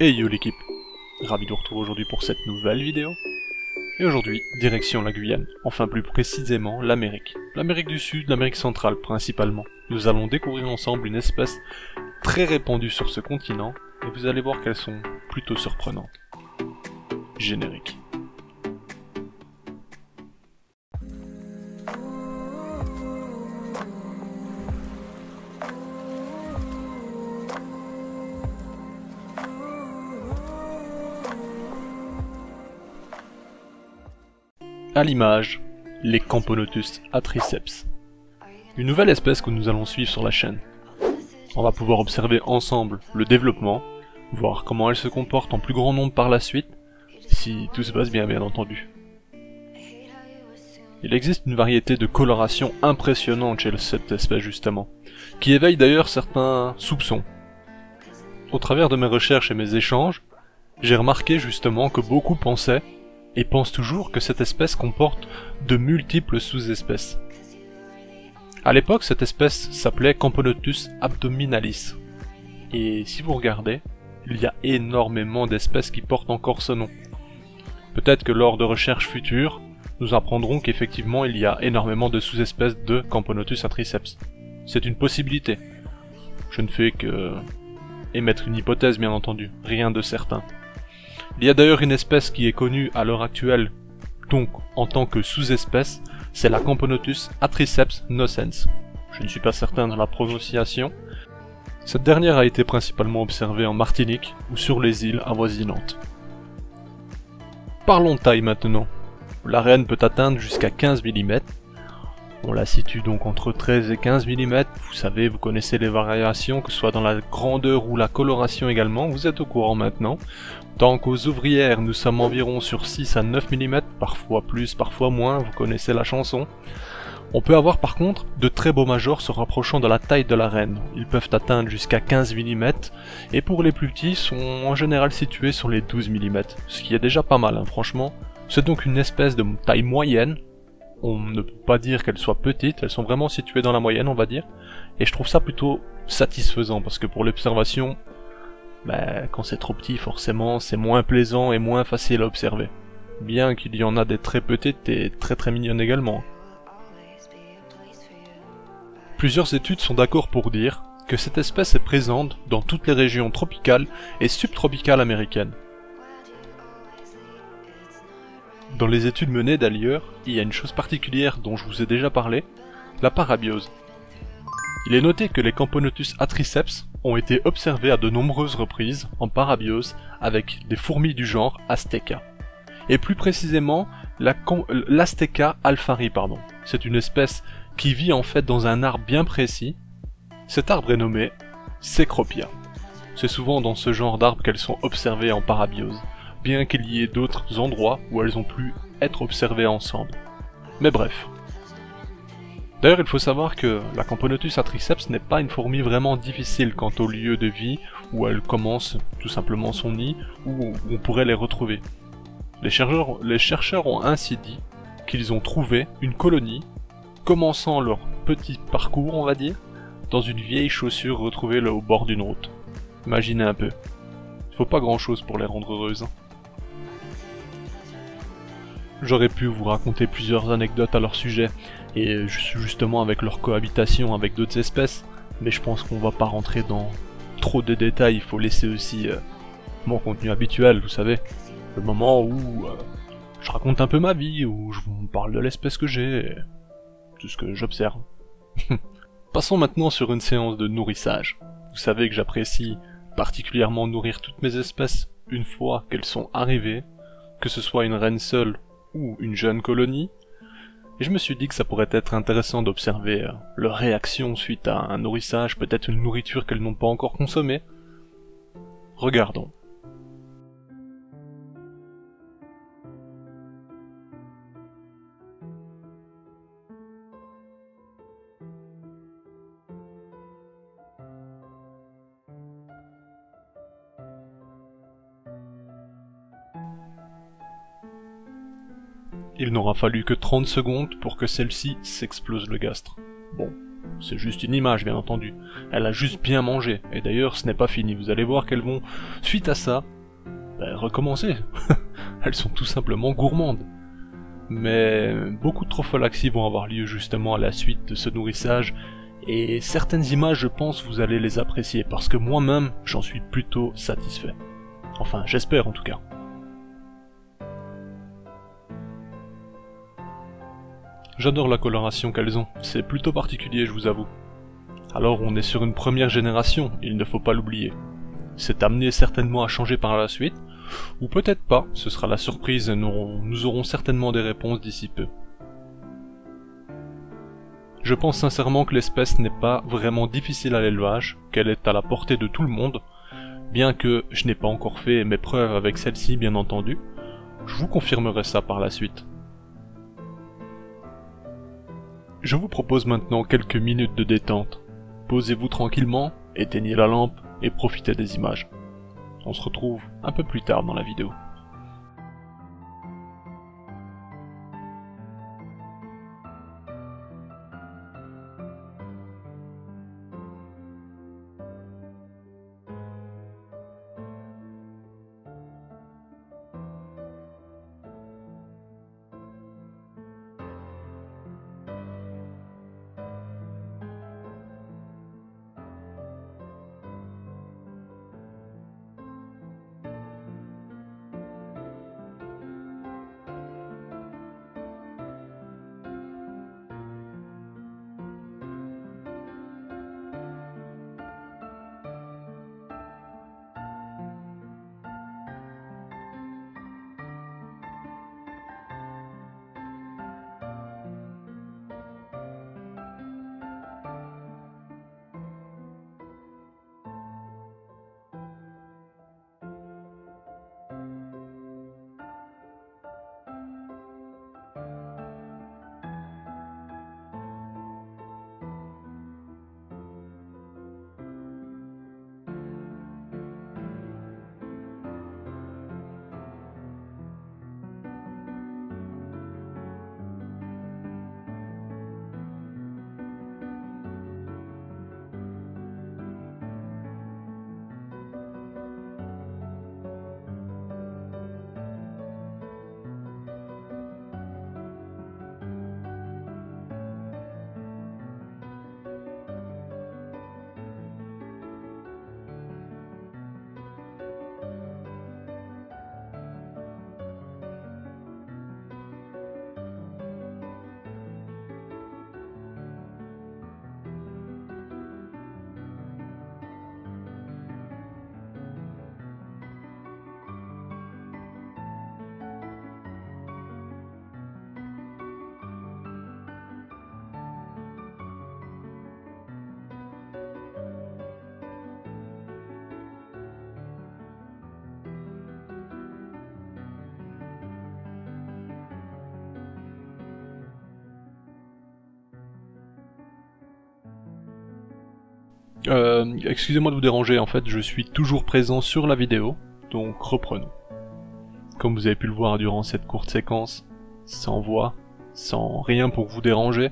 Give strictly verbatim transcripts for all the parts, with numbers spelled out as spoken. Et yo l'équipe, ravi de vous retrouver aujourd'hui pour cette nouvelle vidéo. Et aujourd'hui, direction la Guyane, enfin plus précisément l'Amérique. L'Amérique du Sud, l'Amérique centrale principalement. Nous allons découvrir ensemble une espèce très répandue sur ce continent, et vous allez voir qu'elles sont plutôt surprenantes. Générique. À l'image, les Camponotus atriceps, une nouvelle espèce que nous allons suivre sur la chaîne. On va pouvoir observer ensemble le développement, voir comment elle se comporte en plus grand nombre par la suite, si tout se passe bien bien entendu. Il existe une variété de coloration impressionnante chez cette espèce justement, qui éveille d'ailleurs certains soupçons. Au travers de mes recherches et mes échanges, j'ai remarqué justement que beaucoup pensaient et pense toujours que cette espèce comporte de multiples sous-espèces. A l'époque, cette espèce s'appelait Camponotus abdominalis. Et si vous regardez, il y a énormément d'espèces qui portent encore ce nom. Peut-être que lors de recherches futures, nous apprendrons qu'effectivement il y a énormément de sous-espèces de Camponotus atriceps. C'est une possibilité. Je ne fais que émettre une hypothèse bien entendu, rien de certain. Il y a d'ailleurs une espèce qui est connue à l'heure actuelle, donc en tant que sous-espèce, c'est la Camponotus atriceps nocens. Je ne suis pas certain de la prononciation. Cette dernière a été principalement observée en Martinique ou sur les îles avoisinantes. Parlons taille maintenant. La reine peut atteindre jusqu'à quinze millimètres. On la situe donc entre treize et quinze millimètres. Vous savez, vous connaissez les variations, que ce soit dans la grandeur ou la coloration également, vous êtes au courant maintenant. Tant qu'aux ouvrières, nous sommes environ sur six à neuf millimètres, parfois plus, parfois moins, vous connaissez la chanson. On peut avoir par contre de très beaux majors se rapprochant de la taille de la reine. Ils peuvent atteindre jusqu'à quinze millimètres, et pour les plus petits, sont en général situés sur les douze millimètres, ce qui est déjà pas mal, hein, franchement. C'est donc une espèce de taille moyenne. On ne peut pas dire qu'elles soient petites, elles sont vraiment situées dans la moyenne, on va dire. Et je trouve ça plutôt satisfaisant, parce que pour l'observation, bah, quand c'est trop petit, forcément, c'est moins plaisant et moins facile à observer. Bien qu'il y en a des très petites et très très mignonnes également. Plusieurs études sont d'accord pour dire que cette espèce est présente dans toutes les régions tropicales et subtropicales américaines. Dans les études menées d'ailleurs, il y a une chose particulière dont je vous ai déjà parlé, la parabiose. Il est noté que les Camponotus atriceps ont été observés à de nombreuses reprises en parabiose avec des fourmis du genre Azteca. Et plus précisément, l'Azteca alfari, pardon. C'est une espèce qui vit en fait dans un arbre bien précis. Cet arbre est nommé Cecropia. C'est souvent dans ce genre d'arbre qu'elles sont observées en parabiose, bien qu'il y ait d'autres endroits où elles ont pu être observées ensemble. Mais bref. D'ailleurs, il faut savoir que la Camponotus atriceps n'est pas une fourmi vraiment difficile quant au lieu de vie où elle commence tout simplement son nid, où on pourrait les retrouver. Les chercheurs, les chercheurs ont ainsi dit qu'ils ont trouvé une colonie commençant leur petit parcours, on va dire, dans une vieille chaussure retrouvée au bord d'une route. Imaginez un peu. Il faut pas grand chose pour les rendre heureuses, hein. J'aurais pu vous raconter plusieurs anecdotes à leur sujet, et justement avec leur cohabitation avec d'autres espèces, mais je pense qu'on va pas rentrer dans trop de détails, il faut laisser aussi euh, mon contenu habituel, vous savez, le moment où euh, je raconte un peu ma vie, où je vous parle de l'espèce que j'ai, tout ce que j'observe. Passons maintenant sur une séance de nourrissage. Vous savez que j'apprécie particulièrement nourrir toutes mes espèces une fois qu'elles sont arrivées, que ce soit une reine seule ou une jeune colonie, et je me suis dit que ça pourrait être intéressant d'observer leur réaction suite à un nourrissage, peut-être une nourriture qu'elles n'ont pas encore consommée. Regardons. Il n'aura fallu que trente secondes pour que celle-ci s'explose le gastre. Bon, c'est juste une image bien entendu, elle a juste bien mangé, et d'ailleurs ce n'est pas fini, vous allez voir qu'elles vont, suite à ça, ben, recommencer, elles sont tout simplement gourmandes. Mais beaucoup de tropholaxies vont avoir lieu justement à la suite de ce nourrissage, et certaines images je pense vous allez les apprécier, parce que moi-même j'en suis plutôt satisfait. Enfin j'espère en tout cas. J'adore la coloration qu'elles ont, c'est plutôt particulier je vous avoue. Alors on est sur une première génération, il ne faut pas l'oublier. C'est amené certainement à changer par la suite, ou peut-être pas, ce sera la surprise, nous aurons, nous aurons certainement des réponses d'ici peu. Je pense sincèrement que l'espèce n'est pas vraiment difficile à l'élevage, qu'elle est à la portée de tout le monde, bien que je n'ai pas encore fait mes preuves avec celle-ci bien entendu, je vous confirmerai ça par la suite. Je vous propose maintenant quelques minutes de détente. Posez-vous tranquillement, éteignez la lampe et profitez des images. On se retrouve un peu plus tard dans la vidéo. Euh, excusez-moi de vous déranger, en fait je suis toujours présent sur la vidéo, donc reprenons. Comme vous avez pu le voir durant cette courte séquence, sans voix, sans rien pour vous déranger,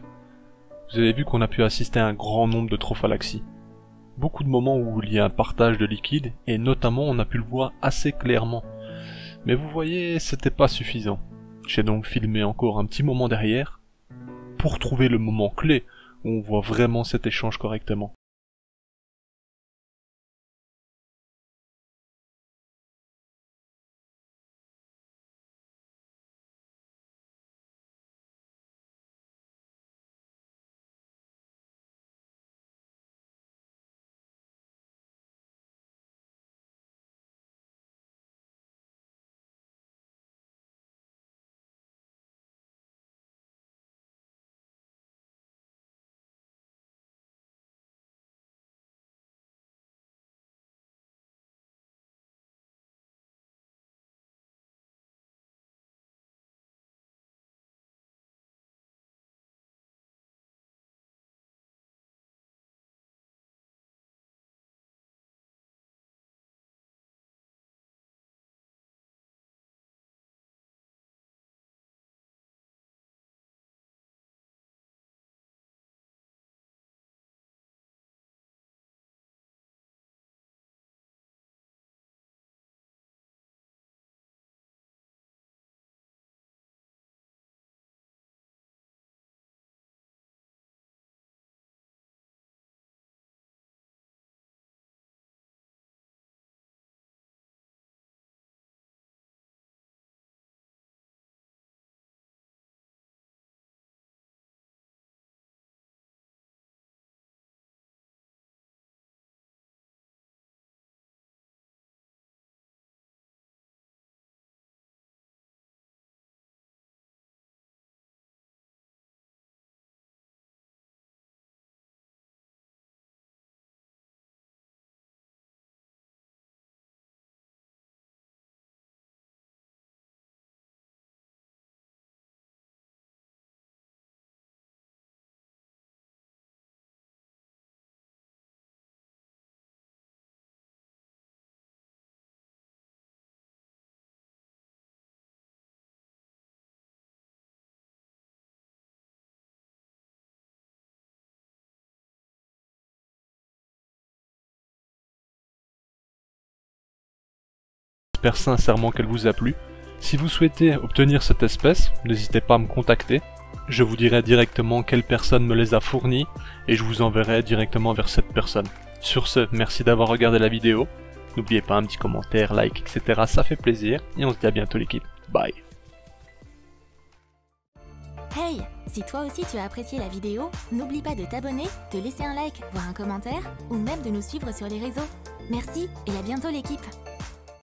vous avez vu qu'on a pu assister à un grand nombre de trophalaxies. Beaucoup de moments où il y a un partage de liquide, et notamment on a pu le voir assez clairement. Mais vous voyez, c'était pas suffisant. J'ai donc filmé encore un petit moment derrière, pour trouver le moment clé où on voit vraiment cet échange correctement. j'espère sincèrement qu'elle vous a plu. Si vous souhaitez obtenir cette espèce, n'hésitez pas à me contacter. Je vous dirai directement quelle personne me les a fournies et je vous enverrai directement vers cette personne. Sur ce, merci d'avoir regardé la vidéo. N'oubliez pas un petit commentaire, like, et cetera. Ça fait plaisir et on se dit à bientôt l'équipe. Bye. Hey, si toi aussi tu as apprécié la vidéo, n'oublie pas de t'abonner, de laisser un like, voire un commentaire ou même de nous suivre sur les réseaux. Merci et à bientôt l'équipe.